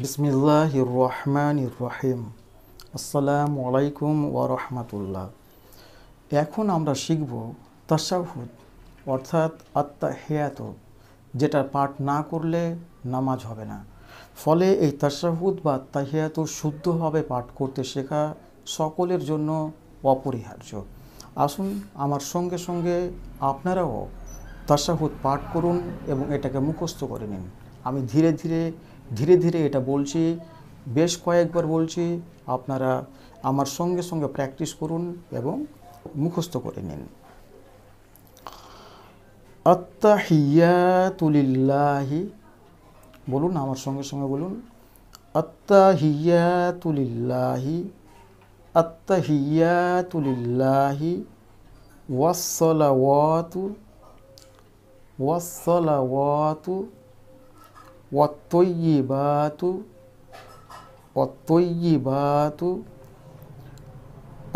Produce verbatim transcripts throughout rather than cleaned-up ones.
बिस्मिल्लाहिर रहमानिर रहीम अस्सलामु आलाइकुम वा रहमतुल्लाह। এখন আমরা শিখব তাশাহুদ অর্থাৎ আত্তাহিয়্যাতু, যেটা পাঠ না করলে নামাজ হবে না। ফলে এই তাশাহুদ বা আত্তাহিয়্যাতু শুদ্ধভাবে পাঠ করতে শেখা সকলের জন্য অপরিহার্য। আসুন আমার সঙ্গে সঙ্গে আপনারাও তাশাহুদ পাঠ করুন এবং এটাকে মুখস্থ করে নিন। আমি ধীরে ধীরে ধীরে ধীরে এটা বলছি, বেশ কয়েকবার বলছি। আপনারা আমার সঙ্গে সঙ্গে প্র্যাকটিস করুন এবং মুখস্থ করে নিন। আত্তাহিয়্যাতু লিল্লাহি, বলুন আমার সঙ্গে সঙ্গে বলুন আত্তাহিয়্যাতু লিল্লাহি। আত্তাহিয়্যাতু লিল্লাহি ওয়াসসালাওয়াতু ওয়াসসালাওয়াতু ওয়াত-তাইয়্যিবাতু ওয়াত-তাইয়্যিবাতু।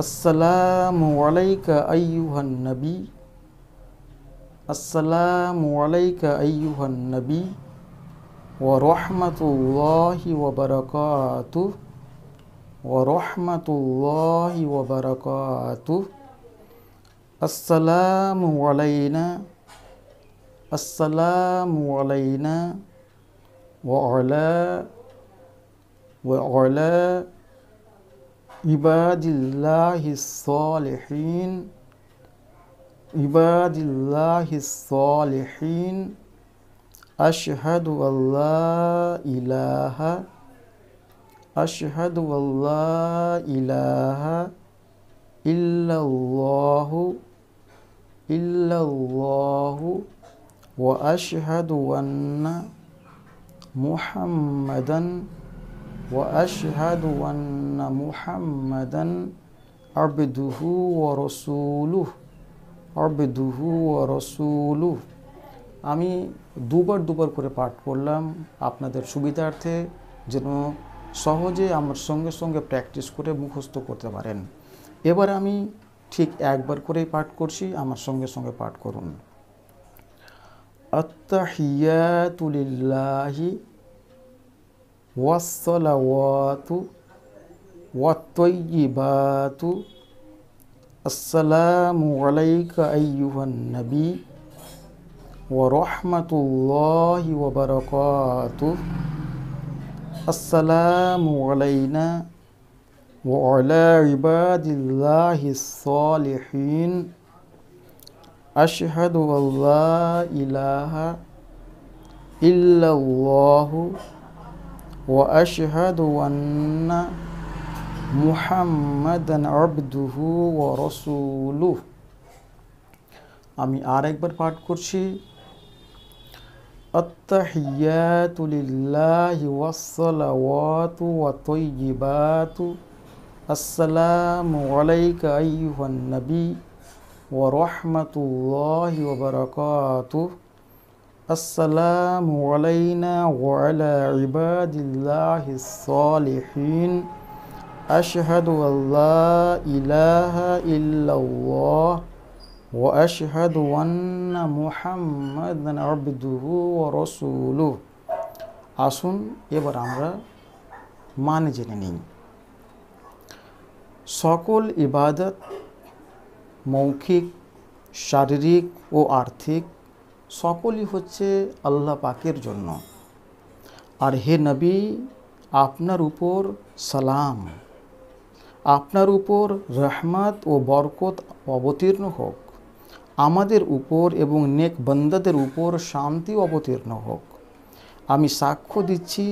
আসসালামু আলাইকা আইয়ুহান নবী, আসসালামু আলাইকা আইয়ুহান নবী ওয়া রাহমাতুল্লাহি ওয়া বারাকাতুহু ওয়া রাহমাতুল্লাহি ওয়া বারাকাতুহু। আসসালামু আলাইনা, আসসালামু আলাইনা وعلى وعلى عباد الله الصالحين عباد الله الصالحين أشهد أن لا إله أشهد أن لا إله إلا الله إلا الله وأشهد أن محمدًا وأشهد أن محمدًا عبده ورسوله عبده ورسوله। আমি দুবার দুবার করে পাঠ করলাম আপনাদের সুবিধার্থে, যেন সহজে আমার সঙ্গে সঙ্গে প্র্যাকটিস করে মুখস্থ করতে পারেন। এবার আমি ঠিক একবার করেই পাঠ করছি, আমার সঙ্গে সঙ্গে পাঠ করুন। আত্তাহিয়্যাতু লিল্লাহি ওয়াসসালাওয়াতু ওয়াত-তাইয়্যিবাতু। আসসালামু আলাইকা আইয়ুহান নবী ওয়া রাহমাতুল্লাহি ওয়া বারাকাতুহু। আসসালামু আলাইনা ওয়া আলা ইবাদিল্লাহিস সালিহিন। أشهد أن لا إله إلا الله وأشهد أن محمدًا عبده ورسوله। আমি আরেকবার পাঠ করছি। التحيات لله والصلوات والطيبات السلام عليك أيها النبي ورحمة الله وبركاته السلام علينا وعلى عباد الله الصالحين أشهد أن لا إله إلا الله وأشهد أن محمدًا عبده ورسوله। আসুন এবার আমরা মানে জেনে নিই। সকল ইবাদত মৌখিক, শারীরিক ও আর্থিক সকলই হচ্ছে আল্লাহ পাকের জন্য। আর হে নবী, আপনার উপর সালাম, আপনার উপর রহমত ও বরকত অবতীর্ণ হোক, আমাদের উপর এবং নেক বান্দাদের উপর শান্তি অবতীর্ণ হোক। আমি সাক্ষ্য দিচ্ছি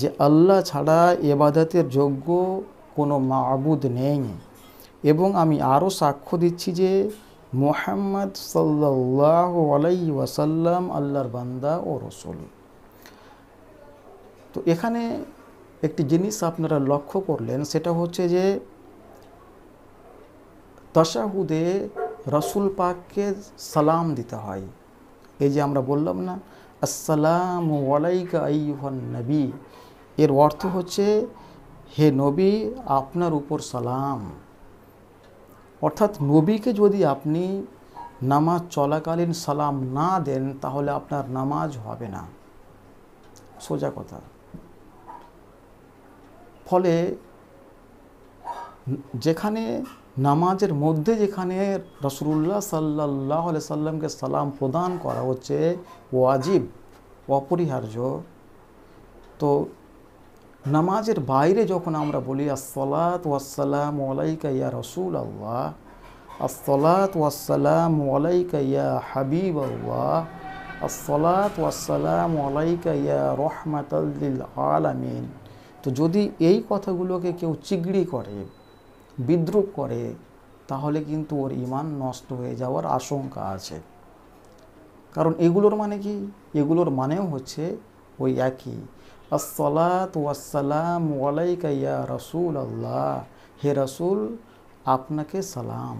যে আল্লাহ ছাড়া ইবাদতের যোগ্য কোনো মাবুদ নেই, এবং আমি আরও সাক্ষ্য দিচ্ছি যে মুহাম্মদ সাল্লাল্লাহু আলাইহি ওয়াসাল্লাম আল্লাহর বান্দা ও রসুল। তো এখানে একটি জিনিস আপনারা লক্ষ্য করলেন, সেটা হচ্ছে যে তাশাহুদে রসুল পাককে সালাম দিতে হয়। এই যে আমরা বললাম না, আসসালামু আলাইকা আইয়ুহান নবী, এর অর্থ হচ্ছে হে নবী আপনার উপর সালাম। অর্থাৎ নবীকে যদি আপনি নামাজ চলাকালীন সালাম না দেন তাহলে আপনার নামাজ হবে না, সোজা কথা। ফলে যেখানে নামাজের মধ্যে যেখানে রাসূলুল্লাহ সাল্লাল্লাহু আলাইহি সাল্লামকে সালাম প্রদান করা হচ্ছে ওয়াজিব অপরিহার্য, তো নামাজের বাইরে যখন আমরা বলি আসসালাত ওয়াসসালামু আলাইকা ইয়া রাসূলুল্লাহ, আসসালাত ওয়াসসালামু আলাইকা ইয়া হাবিবাল্লাহ, আসসালাত ওয়াসসালামু আলাইকা ইয়া রাহমাতাল লিল আলামিন, তো যদি এই কথাগুলোকে কেউ চিগড়ি করে বিদ্রুপ করে তাহলে কিন্তু ওর ঈমান নষ্ট হয়ে যাওয়ার আশঙ্কা আছে। কারণ এগুলোর মানে কি? এগুলোর মানেও হচ্ছে ওই একই আসসালাতু ওয়াসসালামু আলাইকা ইয়া রাসূলুল্লাহ, হে রাসূল আপনাকে সালাম।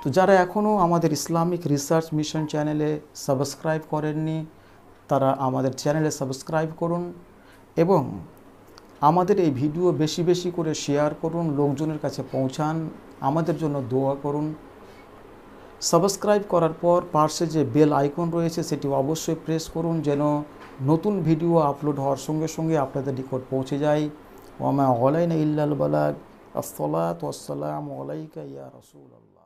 তো যারা এখনো আমাদের ইসলামিক রিসার্চ মিশন চ্যানেলে সাবস্ক্রাইব করেননি তারা আমাদের চ্যানেলে সাবস্ক্রাইব করুন এবং আমাদের এই ভিডিও বেশি বেশি করে শেয়ার করুন, লোকজনের কাছে পৌঁছান, আমাদের জন্য দোয়া করুন। সাবস্ক্রাইব করার পর পাশে যে বেল আইকন রয়েছে সেটি অবশ্যই প্রেস করুন যেন নতুন ভিডিও আপলোড হওয়ার সঙ্গে সঙ্গে আপনাদের নিকট পৌঁছে যায়। ওয়া মা আলাইনা ইল্লাল বালাগ। আসসালাতু ওয়াসসালামু আলাইকা ইয়া রাসূলুল্লাহ।